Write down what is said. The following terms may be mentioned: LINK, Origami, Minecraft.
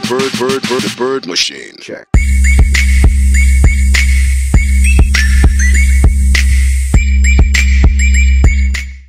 bird machine. Check.